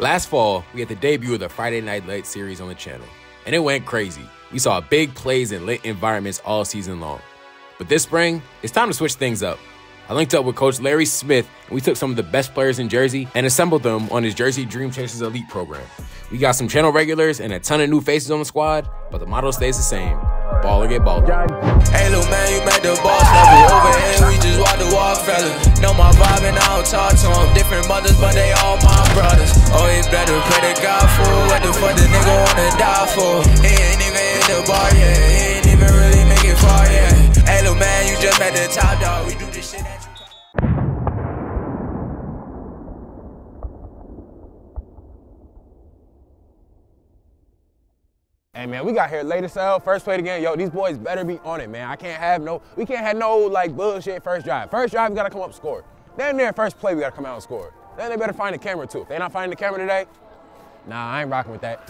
Last fall, we had the debut of the Friday Night Lights series on the channel, and it went crazy. We saw big plays in lit environments all season long. But this spring, it's time to switch things up. I linked up with Coach Larry Smith, and we took some of the best players in Jersey and assembled them on his Jersey Dream Chasers Elite program. We got some channel regulars and a ton of new faces on the squad, but the motto stays the same. Ball or get balled. Hey, little man, you met the boss level. Over here, we just walk the walk, fella. Know my vibe and I don't talk to them. Different mothers, but they all my brothers. Always better pray to God for what the fuck the nigga wanna die for. He ain't even hit the bar yet. He ain't even really make it far yet. Hey, little man, you just met the top dog. We do this shit at you. Hey man, we got here late as hell. First play of the game, yo, these boys better be on it, man. We can't have no like bullshit first drive. First drive, we gotta come up and score. Damn near first play, we gotta come out and score. Then they better find the camera too. If they not finding the camera today, nah, I ain't rocking with that.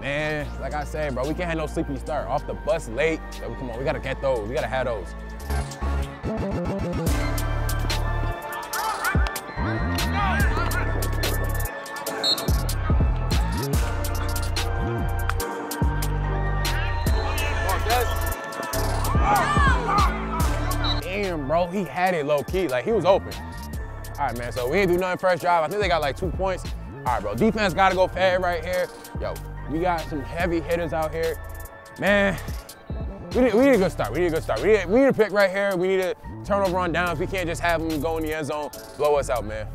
Man, like I said, bro, we can't have no sleepy start. Off the bus late, yo, come on, we gotta get those. We gotta have those. Damn, bro, he had it low-key. Like, he was open. All right, man, so we ain't do nothing first drive. I think they got, like, 2 points. All right, bro, defense got to go fed right here. Yo, we got some heavy hitters out here. Man, we need a good start. We need a pick right here. We need a turnover on downs. We can't just have them go in the end zone, blow us out, man.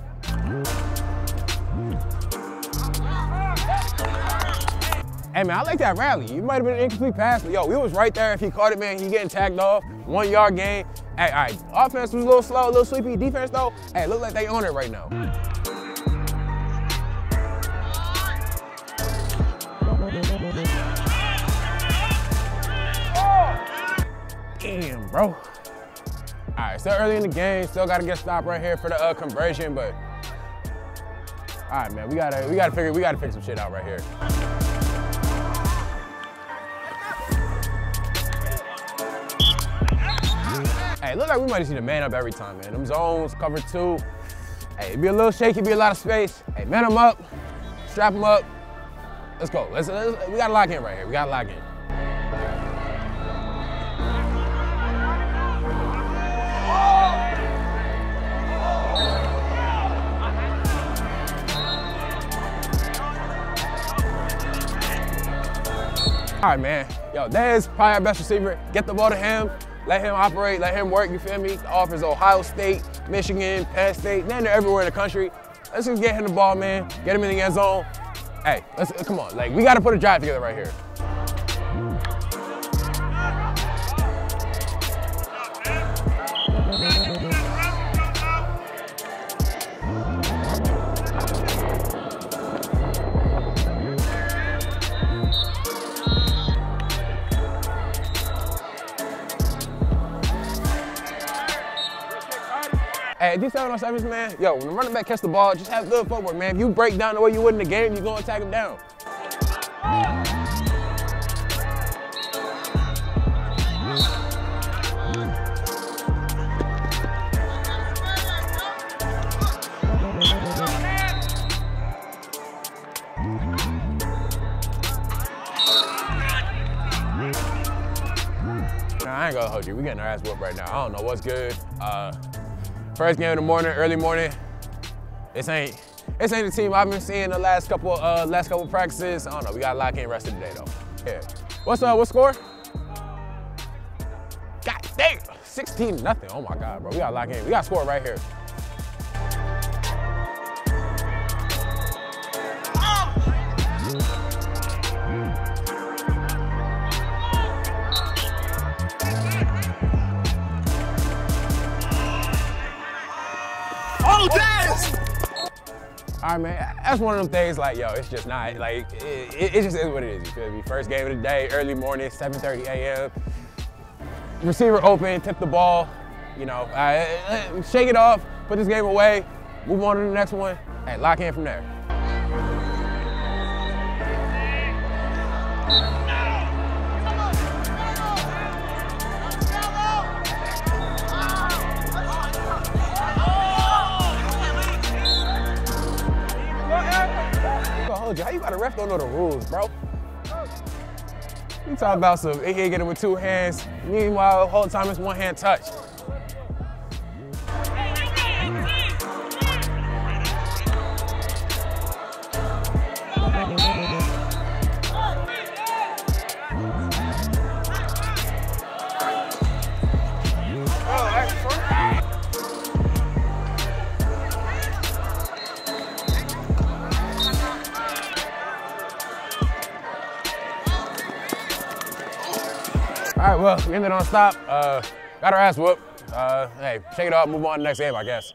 Hey, man, I like that rally. You might have been an incomplete pass, but yo, we was right there. If he caught it, man, he getting tagged off. 1 yard gain. Hey, all right, offense was a little slow, a little sleepy. Defense, though, hey, look like they on it right now. Damn, bro. All right, still early in the game. Still got to get stopped right here for the conversion, but all right, man, we gotta figure some shit out right here. Hey, look like we might just need a man up every time, man. Them zones, cover two. Hey, it'd be a little shaky, be a lot of space. Hey, man them up, strap them up. Let's go. We gotta lock in right here. We gotta lock in. All right, man. Yo, that is probably our best receiver. Get the ball to him. Let him operate, let him work, you feel me? The offers Ohio State, Michigan, Penn State, man, they're everywhere in the country. Let's just get him the ball, man. Get him in the end zone. Hey, let's come on. Like, we gotta put a drive together right here. Hey, these 7-on-7s, man, yo, when the running back catch the ball, just have good footwork, man. If you break down the way you would in the game, you're going to tag him down. Nah, I ain't going to hold you. We're getting our ass whooped right now. I don't know what's good. First game in the morning, early morning. This ain't the team I've been seeing the last couple practices. I don't know. We gotta lock in the rest of the day though. Yeah. What's up? What score? God damn, 16-0. Oh my God, bro. We gotta lock in. We gotta score right here. All right, man, that's one of them things like, yo, it's just not, like, it just is what it is, you feel me? First game of the day, early morning, 7:30 a.m. Receiver open, tip the ball, you know, shake it off, put this game away, move on to the next one, and lock in from there. told you, how you got a ref don't know the rules, bro? You talking about some AA getting with two hands, meanwhile the whole time it's one hand touch. All right, well, we ended on a stop. Got our ass whooped. Hey, shake it off, move on to the next game, I guess.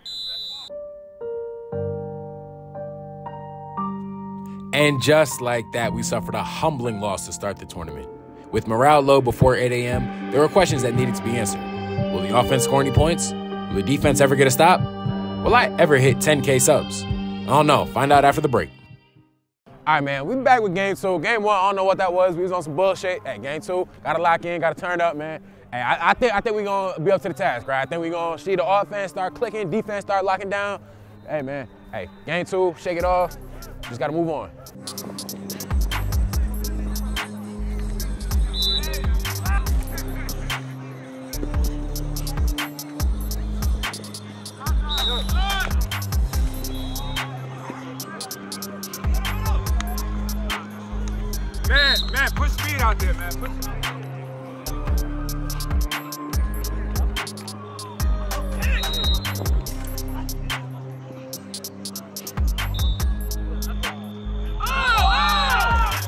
And just like that, we suffered a humbling loss to start the tournament. With morale low before 8 a.m., there were questions that needed to be answered. Will the offense score any points? Will the defense ever get a stop? Will I ever hit 10K subs? I don't know. Find out after the break. All right, man, we back with game two. Game one, I don't know what that was. We was on some bullshit. Hey, game two, gotta lock in, gotta turn up, man. Hey, I think we gonna be up to the task, right? I think we gonna see the offense start clicking, defense start locking down. Hey, man, hey, game two, shake it off. Just gotta move on. Man, put speed out there, man. Put speed. Oh!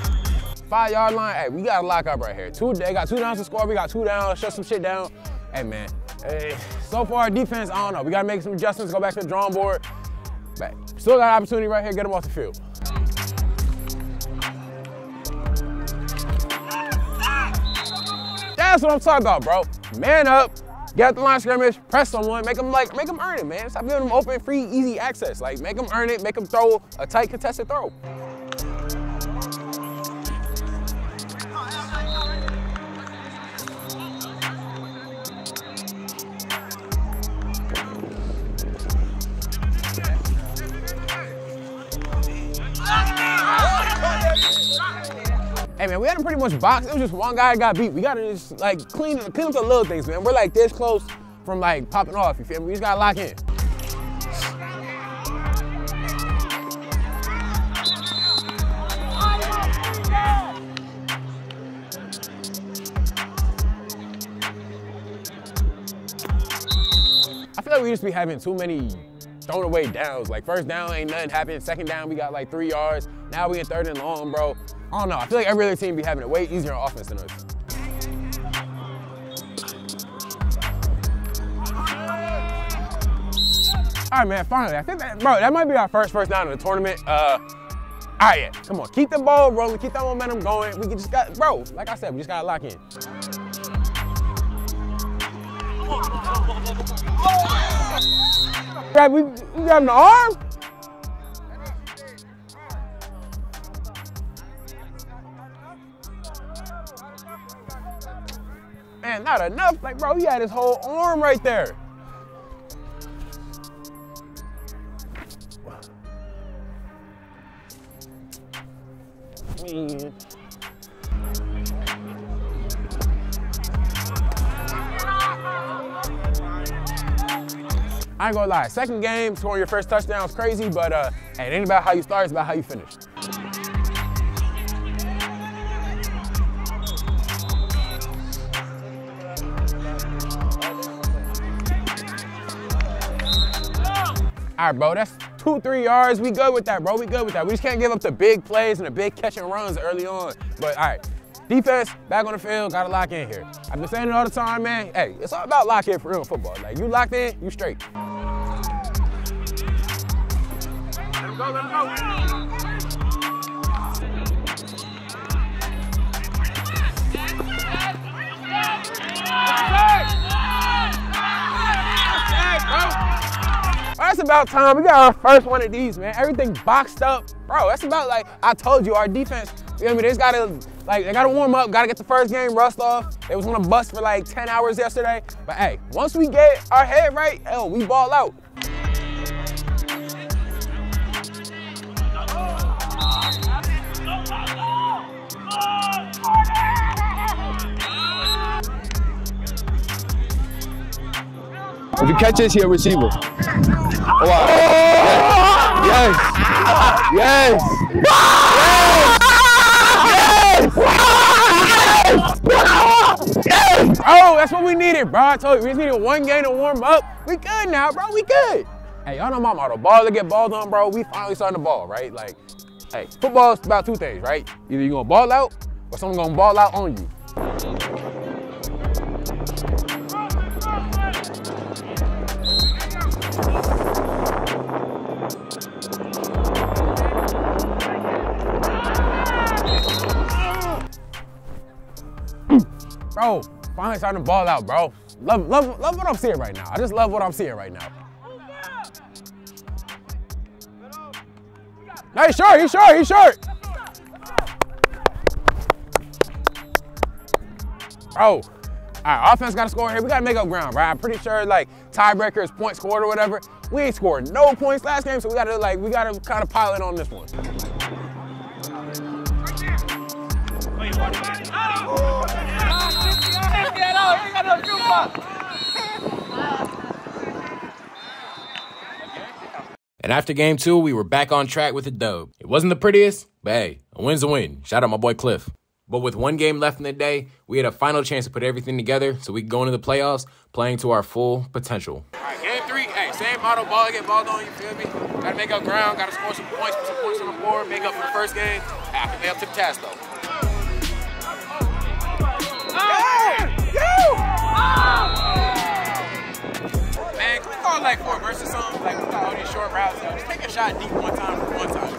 5 yard line. Hey, we gotta lock up right here. They got two downs to score. We got two downs. Shut some shit down. Hey, man. Hey. So far, defense. I don't know. We gotta make some adjustments. Go back to the drawing board. But still got an opportunity right here. Get them off the field. That's what I'm talking about, bro. Man up, get at the line scrimmage, press someone, make them earn it, man. Stop giving them open, free, easy access. Like, make them earn it, make them throw a tight, contested throw. Hey man, we had him pretty much boxed. It was just one guy that got beat. We gotta just like clean up the little things, man. We're like this close from like popping off, you feel me? We just gotta lock in. I feel like we just be having too many throwing away downs. Like first down ain't nothing happening. Second down, we got like 3 yards. Now we in third and long, bro. I don't know. I feel like every other team be having it way easier on offense than us. All right, man, finally. I think that, bro, that might be our first down in the tournament. All right, yeah, come on. Keep the ball rolling. Keep that momentum going. We just got, bro, like I said, we just got to lock in. Right, we grabbing the arm? Man, not enough. Like, bro, he had his whole arm right there. Man. I ain't gonna lie. Second game, scoring your first touchdown is crazy, but it ain't about how you start, it's about how you finish. All right, bro, that's 2-3 yards. We good with that, bro. We good with that. We just can't give up the big plays and the big catch and runs early on. But, all right, defense, back on the field, got to lock in here. I've been saying it all the time, man. Hey, it's all about lock in for real football. Like, you locked in, you straight. Let him go, let him go. It's about time. We got our first one of these, man. Everything boxed up. Bro, that's about, like, I told you, our defense, you know what I mean? They just gotta, like, they gotta warm up, gotta get the first game rust off. They was on a bus for, like, 10 hours yesterday. But, hey, once we get our head right, hell, we ball out. If you catch this, he's a receiver. Oh, wow. Yes. Yes. Yes. Yes. Yes. Yes. Yes. Oh, that's what we needed, bro. I told you, we just needed one game to warm up. We good now, bro. We good. Hey, y'all know my motto. Balls that get balls on, bro. We finally starting to ball, right? Like, hey, football's about two things, right? Either you're going to ball out or someone's going to ball out on you. Bro, finally starting to ball out, bro. Love what I'm seeing right now. I just love what I'm seeing right now. No, he's short, he's short, he's short. Bro, our offense got to score here. We got to make up ground, bro. I'm pretty sure, like, tiebreaker is points scored or whatever. We ain't scored no points last game, so we got to, like, we got to kind of pile in on this one. And after game two, we were back on track with a dub. It wasn't the prettiest, but hey, a win's a win. Shout out my boy Cliff. But with one game left in the day, we had a final chance to put everything together so we could go into the playoffs playing to our full potential. All right, game three, hey, same motto, ball get ball on, you feel me? Gotta make up ground, gotta score some points, put some points on the board, make up for the first game. After they up to the task though. Like 4 versus something, like we got all these short routes. So just take a shot deep one time for one time.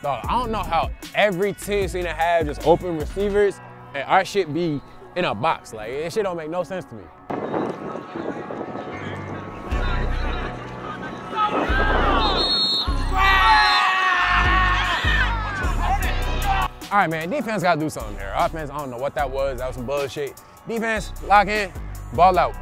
Dog, I don't know how every team seem to have just open receivers and our shit be in a box. Like, this shit don't make no sense to me. All right, man, defense got to do something here. Offense, I don't know what that was. That was some bullshit. Defense, lock in, ball out.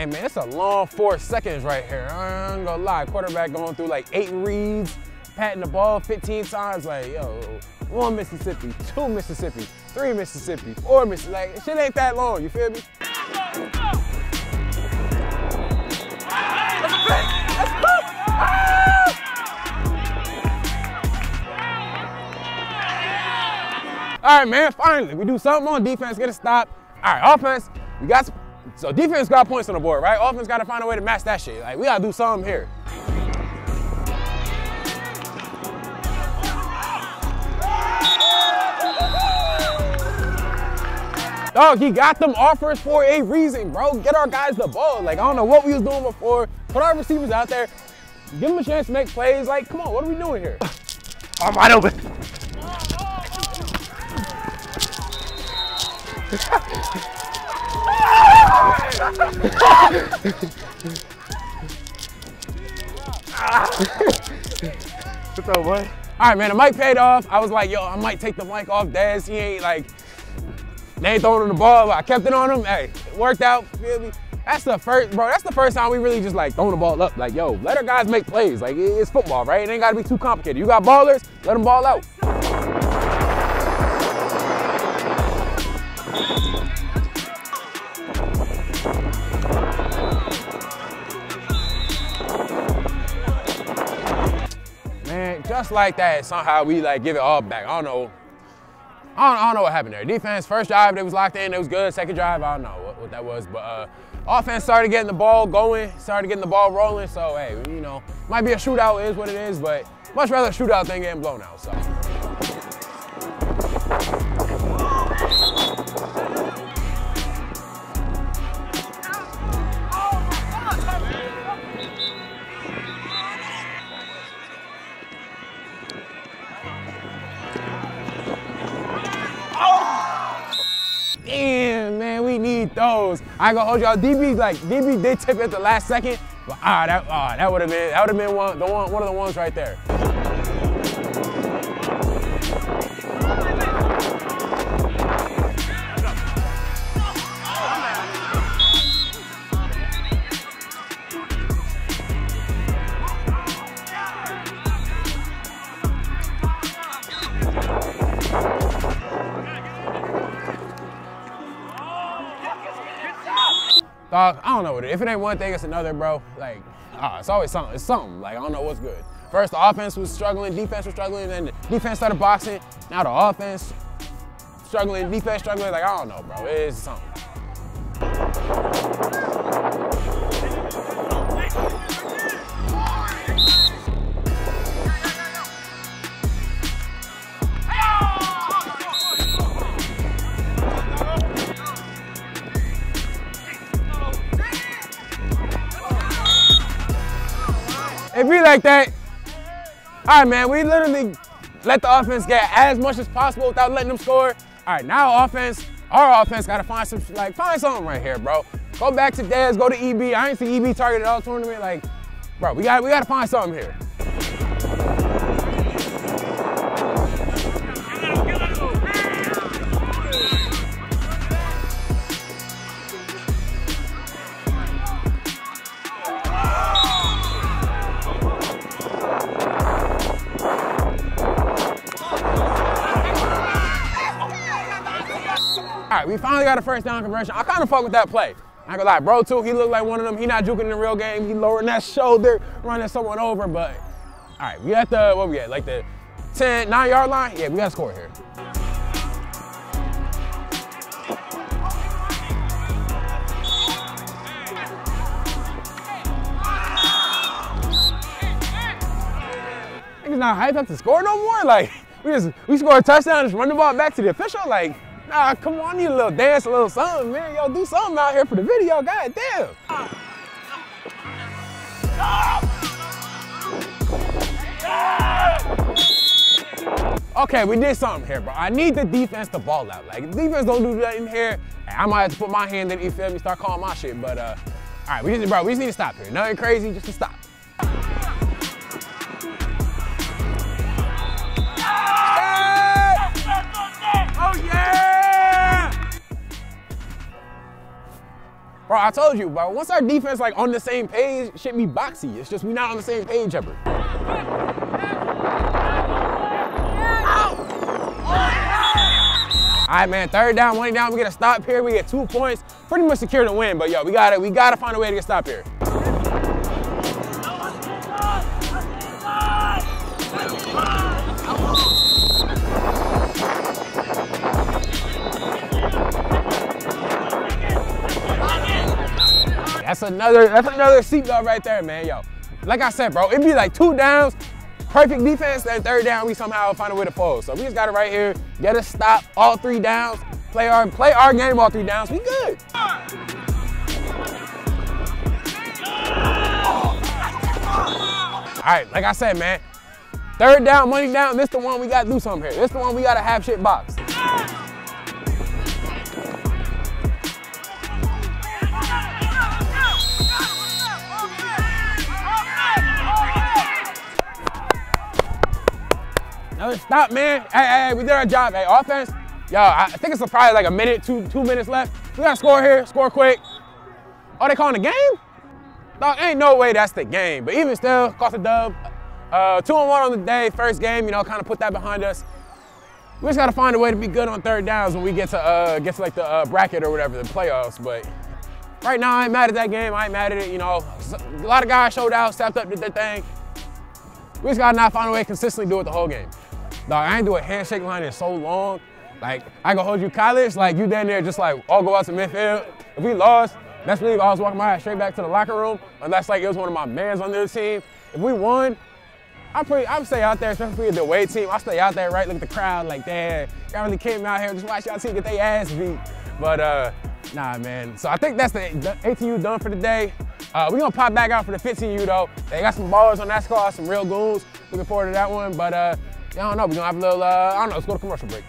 And man, it's a long 4 seconds right here. I ain't gonna lie, quarterback going through like 8 reads, patting the ball 15 times, like, yo, 1 Mississippi, 2 Mississippi, 3 Mississippi, 4 Mississippi, like, shit ain't that long, you feel me? All right, man, finally, we do something on defense, get a stop. All right, offense, we got some. So defense got points on the board, right? Offense got to find a way to match that shit. Like, we got to do something here. Dog, he got them offers for a reason, bro. Get our guys the ball. Like, I don't know what we was doing before. Put our receivers out there. Give them a chance to make plays. Like, come on, what are we doing here? I'm wide open. What's up, boy? All right, man, the mic paid off. I was like, yo, I might take the mic off, Daz. He ain't like, they ain't throwing him the ball, but I kept it on him. Hey, it worked out, feel me? That's the first, bro, that's the first time we really just like throwing the ball up. Like, yo, let our guys make plays. Like, it's football, right? It ain't gotta be too complicated. You got ballers, let them ball out. Just like that, somehow we like give it all back. I don't know what happened there. Defense, first drive, they was locked in, it was good. Second drive, I don't know what that was. But offense started getting the ball going, started getting the ball rolling. So, hey, you know, might be a shootout, is what it is, but much rather a shootout than getting blown out, so. Those. I ain't gonna hold y'all. DB did tip at the last second, Well, that would have been one of the ones right there. Dog, I don't know what it is. If it ain't one thing, it's another, bro. Like, it's always something. It's something. Like, I don't know what's good. First, the offense was struggling, defense was struggling, then the defense started boxing. Now the offense struggling, defense struggling. Like, I don't know, bro. It is something. It be like that. All right, man, we literally let the offense get as much as possible without letting them score. All right, now our offense gotta find something right here, bro. Go back to Dez, go to EB. I ain't see EB targeted all tournament. Like, bro, we gotta find something here. All right, we finally got a first down conversion. I kind of fuck with that play. I ain't gonna lie, bro, too, he looked like one of them. He not juking in the real game. He lowering that shoulder, running someone over, but all right, we at the, what we at? Like the 9-yard line? Yeah, we gotta score here. Niggas not hyped up to score no more? Like, we score a touchdown, just run the ball back to the official? Like, nah, come on, you little dance, a little something, man. Yo, do something out here for the video, god damn. Okay, we did something here, bro. I need the defense to ball out. Like, if defense don't do that in here, I might have to put my hand in, you feel me, start calling my shit, but all right, we just need to stop here. Nothing crazy, just to stop. Oh, yeah! Bro, I told you, bro, once our defense like on the same page, shit be boxy. It's just we not on the same page ever. All right, man, 3rd down, 1 down, we get a stop here, we get 2 points. Pretty much secure the win, but yo, we gotta find a way to get stopped here. That's another seatbelt right there, man, yo. Like I said, bro, it'd be like 2 downs, perfect defense, then 3rd down, we somehow find a way to fold. So we just got it right here, get a stop, all 3 downs, play our game all 3 downs, we good. All right, like I said, man, 3rd down, money down, this the one we gotta do something here. This the one we gotta have shit box. Stop, man. Hey, we did our job. Hey, offense, yo, I think it's probably like a minute, two minutes left. We gotta score here, score quick. Oh, they calling the game? Dog, ain't no way that's the game. But even still, cost a dub. 2-1 on the day, first game, you know, kind of put that behind us. We just gotta find a way to be good on 3rd downs when we get to like the bracket or whatever, the playoffs. But right now, I ain't mad at that game. I ain't mad at it, you know. A lot of guys showed out, stepped up, did their thing. We just gotta not find a way to consistently do it the whole game. Dog, I ain't do a handshake line in so long. Like, I can hold you college, like you down there just like all go out to midfield. If we lost, best believe I was walking my ass straight back to the locker room, unless like it was one of my mans on the other team. If we won, I'm stay out there, especially if the away team, I stay out there, right, look at the crowd, like, damn, y'all really came out here, just watch y'all team get their ass beat. But nah, man, so I think that's the 18U done for the day. We're gonna pop back out for the 15U though. They got some ballers on that squad, some real goons. Looking forward to that one, but I don't know, we're gonna have a little, let's go to commercial break.